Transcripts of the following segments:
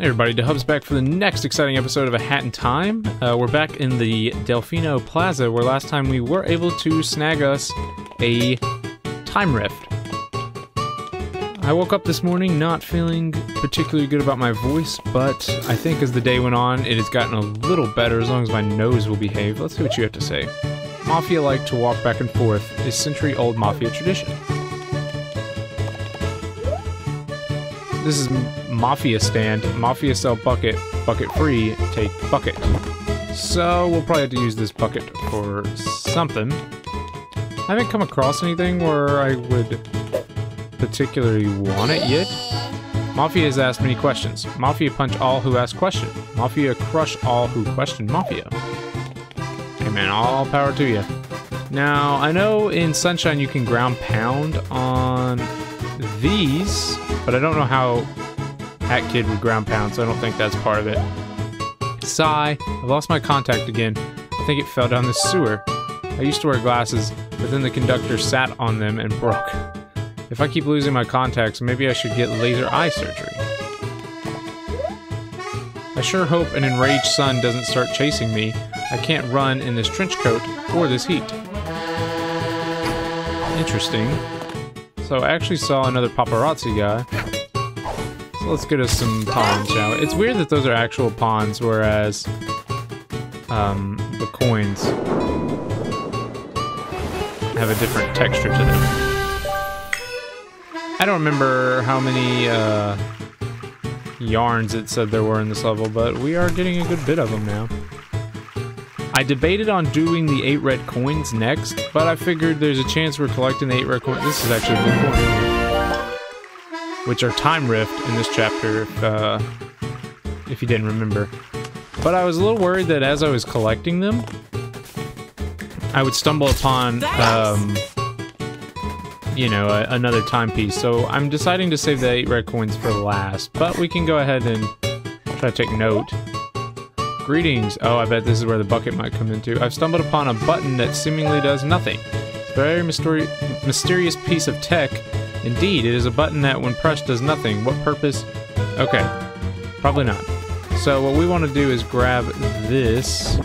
Hey everybody, DeHub's back for the next exciting episode of A Hat in Time. We're back in the Delfino Plaza, where last time we were able to snag us a time rift. I woke up this morning not feeling particularly good about my voice, but I think as the day went on, it has gotten a little better as long as my nose will behave. Let's see what you have to say. Mafia like to walk back and forth is century-old mafia tradition. This is Mafia stand. Mafia sell bucket. Bucket free. Take bucket. So we'll probably have to use this bucket for something. I haven't come across anything where I would particularly want it yet. Mafia has asked many questions. Mafia punch all who ask question. Mafia crush all who question Mafia. Hey man, all power to you. Now, I know in Sunshine you can ground pound on these, but I don't know how Hat Kid would ground pound, so I don't think that's part of it. Sigh, I've lost my contact again. I think it fell down the sewer. I used to wear glasses, but then the conductor sat on them and broke. If I keep losing my contacts, maybe I should get laser eye surgery. I sure hope an enraged sun doesn't start chasing me. I can't run in this trench coat or this heat. Interesting. So I actually saw another paparazzi guy. So let's get us some pawns, shall we? It's weird that those are actual pawns, whereas the coins have a different texture to them. I don't remember how many yarns it said there were in this level, but we are getting a good bit of them now. I debated on doing the 8 red coins next, but I figured there's a chance we're collecting the 8 red coins. This is actually a blue coin, which are time rift in this chapter, if you didn't remember. But I was a little worried that as I was collecting them, I would stumble upon you know, another timepiece, so I'm deciding to save the 8 red coins for last, but we can go ahead and try to take note. Greetings. Oh, I bet this is where the bucket might come into. I've stumbled upon a button that seemingly does nothing. It's a very mysterious piece of tech. Indeed, it is a button that, when pressed, does nothing. What purpose? Okay, probably not. So what we want to do is grab this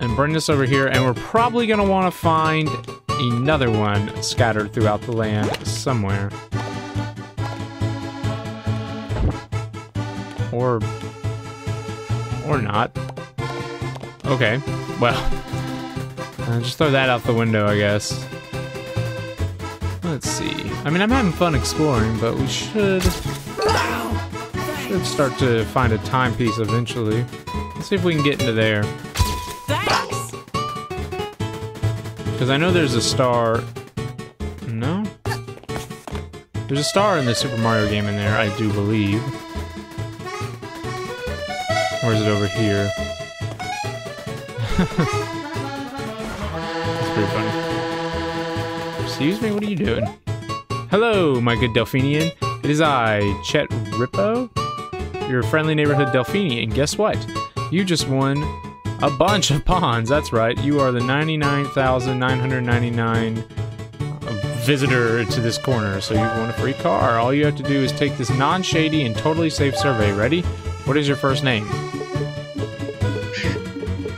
and bring this over here, and we're probably going to want to find another one scattered throughout the land somewhere. Or not. Okay, well, just throw that out the window, I guess. Let's see. I mean, I'm having fun exploring, but we should start to find a timepiece eventually. Let's see if we can get into there. Because I know there's a star. No? There's a star in the Super Mario game in there, I do believe. Or is it over here? That's pretty funny. Excuse me, what are you doing? Hello, my good Delphinian. It is I, Chet Rippo, your friendly neighborhood Delphinian. Guess what? You just won a bunch of pawns, that's right. You are the 99,999 visitor to this corner, so you've won a free car. All you have to do is take this non-shady and totally safe survey. Ready? What is your first name?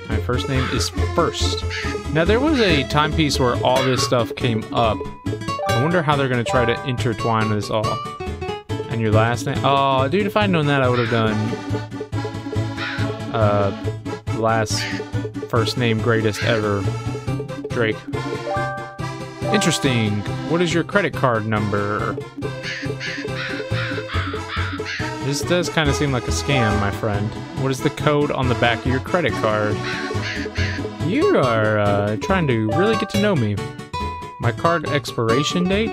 My first name is First. Now, there was a timepiece where all this stuff came up. I wonder how they're going to try to intertwine this all. And your last name? Oh, dude, if I'd known that, I would have done last first name greatest ever, Drake. Interesting. What is your credit card number? This does kind of seem like a scam, my friend. What is the code on the back of your credit card? You are trying to really get to know me. My card expiration date?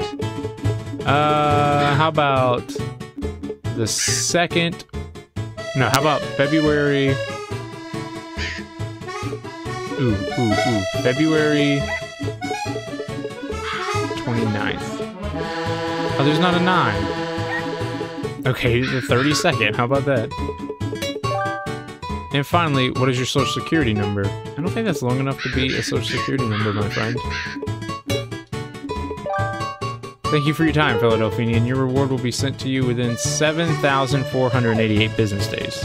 How about the second? No, how about February? Ooh. February 29th. Oh, there's not a 9. Okay, the 32nd. How about that? And finally, what is your social security number? I don't think that's long enough to be a social security number, my friend. Thank you for your time, fellow Delphinian. Your reward will be sent to you within 7,488 business days.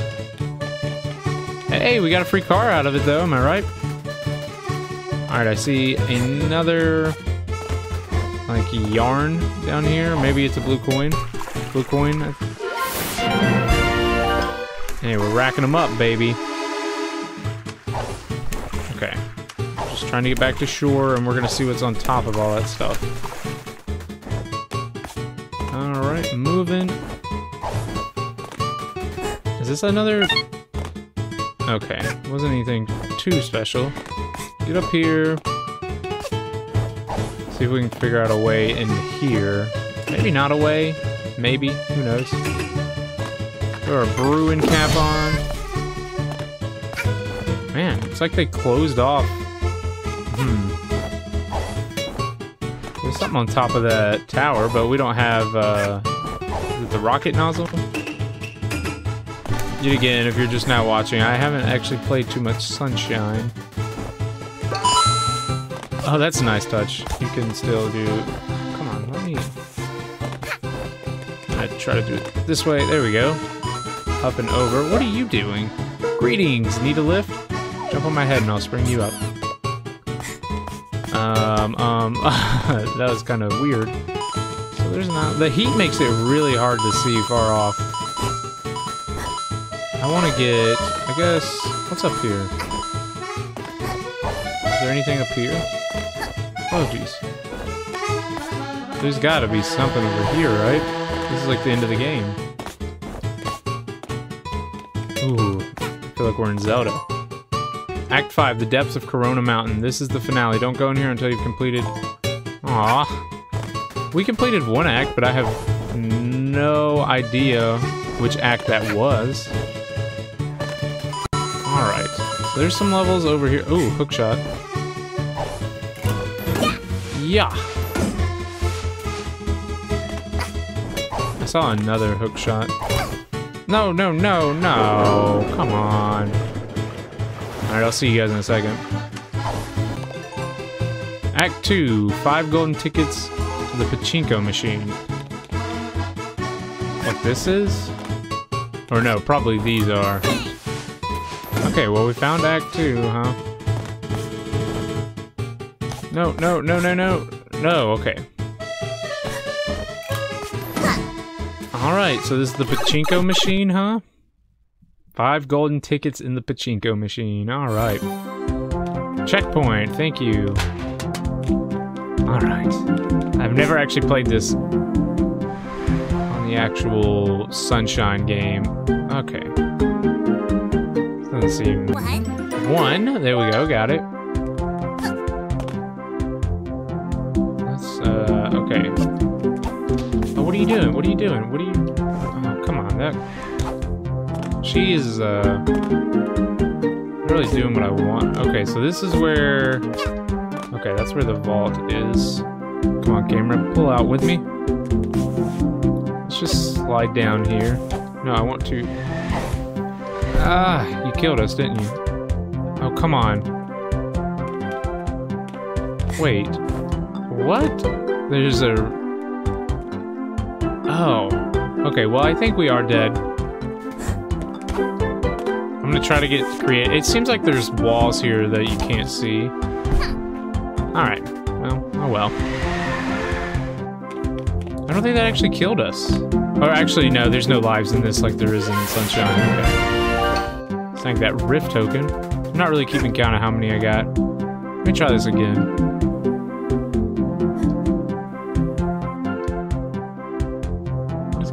Hey, we got a free car out of it, though. Am I right? All right, I see another, like, yarn down here. Maybe it's a blue coin. Blue coin. Hey, we're racking them up, baby. Okay. Just trying to get back to shore, and we're going to see what's on top of all that stuff. Alright, moving. Is this another? Okay, wasn't anything too special. Get up here. See if we can figure out a way in here. Maybe not a way. Maybe. Who knows? Put our brewing cap on. Man, it's like they closed off. There's something on top of that tower, but we don't have, is it the rocket nozzle? Yet again, if you're just now watching, I haven't actually played too much Sunshine. Oh, that's a nice touch. You can still do... Come on, let me... I try to do it this way. There we go. Up and over. What are you doing? Greetings! Need a lift? Jump on my head and I'll spring you up. That was kind of weird. So there's not... The heat makes it really hard to see far off. I want to get... I guess... What's up here? Is there anything up here? Oh, jeez. There's gotta be something over here, right? This is like the end of the game. Ooh. I feel like we're in Zelda. Act 5, The Depths of Corona Mountain. This is the finale. Don't go in here until you've completed... Aww. We completed one act, but I have no idea which act that was. Alright. So there's some levels over here. Ooh, hookshot. Yeah! I saw another hookshot. No, no, no, no! Come on. Alright, I'll see you guys in a second. Act 2, 5 golden tickets to the Pachinko Machine. What this is? Or no, probably these are. Okay, well we found Act 2, huh? No, no, no, no, no. No, okay. Alright, so this is the Pachinko Machine, huh? 5 golden tickets in the Pachinko Machine. Alright. Checkpoint, thank you. Alright. I've never actually played this on the actual Sunshine game. Okay. Doesn't seem... One. There we go, got it. Okay. Oh, what are you doing? What are you doing? What are you... Oh, come on. That... She is, really doing what I want. Okay, so this is where... Okay, that's where the vault is. Come on, camera. Pull out with me. Let's just slide down here. No, I want to... Ah, you killed us, didn't you? Oh, come on. Wait. What? There's a... Oh. Okay, well, I think we are dead. I'm gonna try to get creative. It seems like there's walls here that you can't see. Alright. Well, oh well. I don't think that actually killed us. Or actually, no, there's no lives in this like there is in Sunshine. Okay. Sank that rift token. I'm not really keeping count of how many I got. Let me try this again.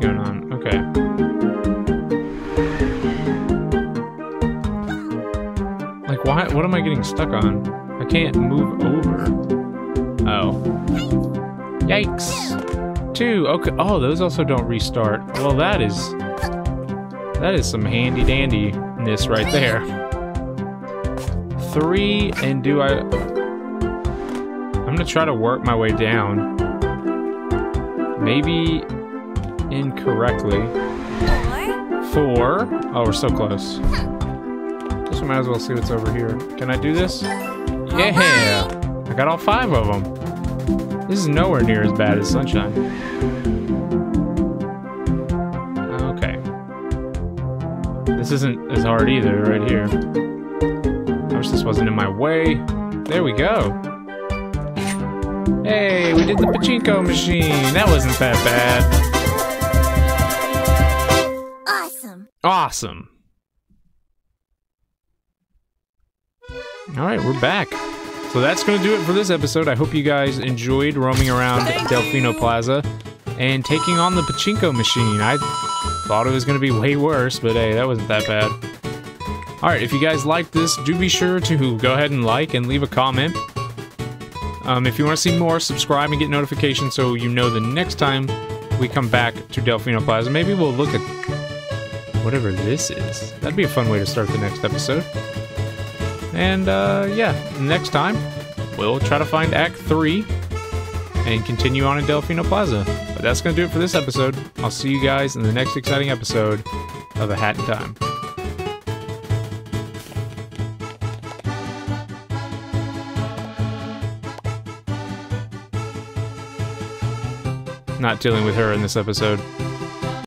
Going on. Okay. Like, why? What am I getting stuck on? I can't move over. Oh. Yikes! 2. Okay. Oh, those also don't restart. Well, that is some handy dandiness right there. 3. And do I? I'm gonna try to work my way down. Maybe. Incorrectly. 4. Oh, we're so close. Just might as well see what's over here. Can I do this? Yeah! I got all 5 of them. This is nowhere near as bad as Sunshine. Okay. This isn't as hard either, right here. I wish this wasn't in my way. There we go. Hey, we did the Pachinko Machine. That wasn't that bad. Awesome. Awesome. Alright, we're back. So that's going to do it for this episode. I hope you guys enjoyed roaming around Delfino Plaza and taking on the Pachinko Machine. I thought it was going to be way worse, but hey, that wasn't that bad. Alright, if you guys liked this, do be sure to go ahead and like and leave a comment. If you want to see more, subscribe and get notifications so you know the next time we come back to Delfino Plaza. Maybe we'll look at whatever this is. That'd be a fun way to start the next episode. And, yeah, next time, we'll try to find Act 3 and continue on in Delfino Plaza. But that's going to do it for this episode. I'll see you guys in the next exciting episode of A Hat in Time. Not dealing with her in this episode.